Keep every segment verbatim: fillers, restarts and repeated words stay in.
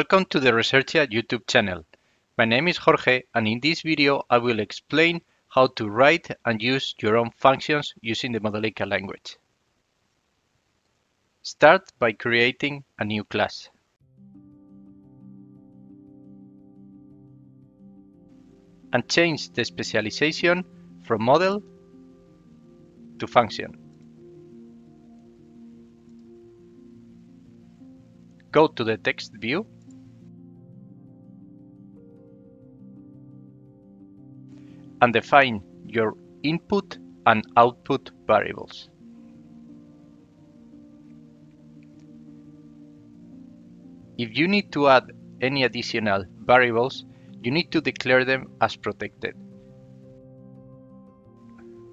Welcome to the Resairchia YouTube channel. My name is Jorge, and in this video I will explain how to write and use your own functions using the Modelica language. Start by creating a new class. And change the specialization from model to function. Go to the text view and define your input and output variables. If you need to add any additional variables, you need to declare them as protected.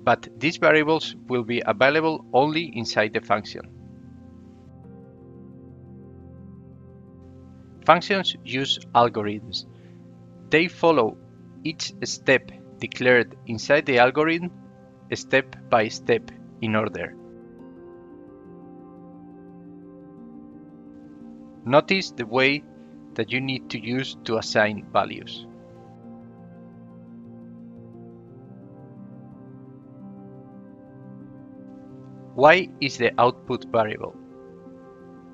But these variables will be available only inside the function. Functions use algorithms. They follow each step declared inside the algorithm step by step in order. Notice the way that you need to use to assign values. Y is the output variable.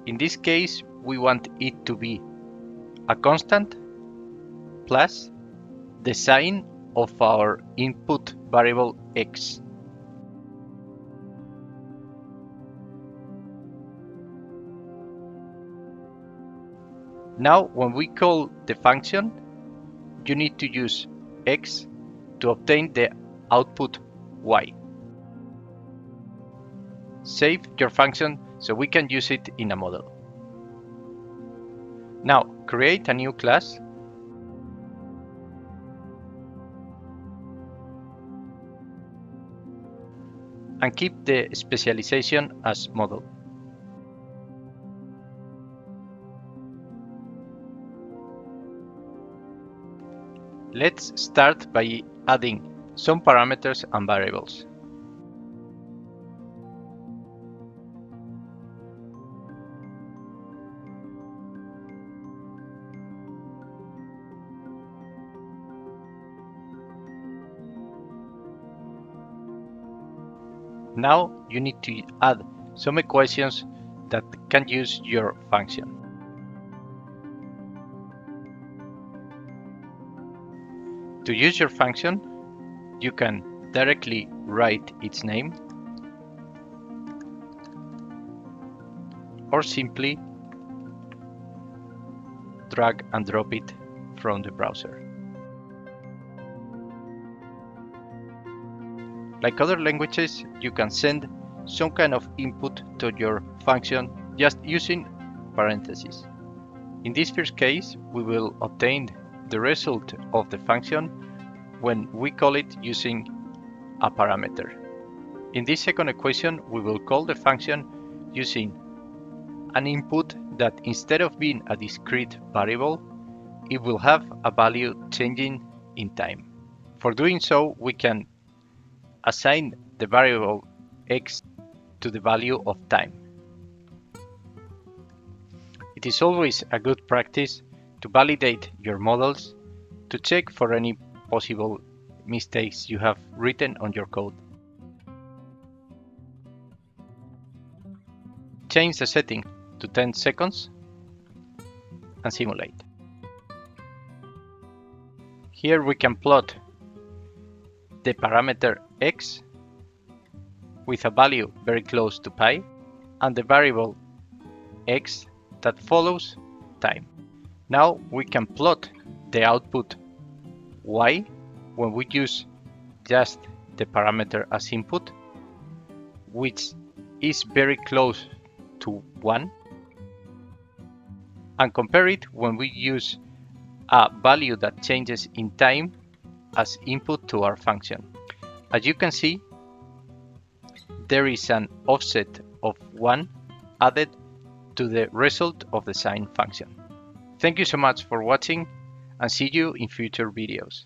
In this case, we want it to be a constant plus the sign of our input variable x. Now, when we call the function, you need to use x to obtain the output y. Save your function so we can use it in a model. Now, create a new class and keep the specialization as model. Let's start by adding some parameters and variables. Now you need to add some equations that can use your function. To use your function, you can directly write its name or simply drag and drop it from the browser. Like other languages, you can send some kind of input to your function just using parentheses. In this first case, we will obtain the result of the function when we call it using a parameter. In this second equation, we will call the function using an input that, instead of being a discrete variable, it will have a value changing in time. For doing so, we can assign the variable x to the value of time. It is always a good practice to validate your models to check for any possible mistakes you have written on your code. Change the setting to ten seconds and simulate. Here we can plot the parameter x with a value very close to pi and the variable x that follows time. Now we can plot the output y when we use just the parameter as input, which is very close to one, and compare it when we use a value that changes in time as input to our function. As you can see, there is an offset of one added to the result of the sine function. Thank you so much for watching, and see you in future videos.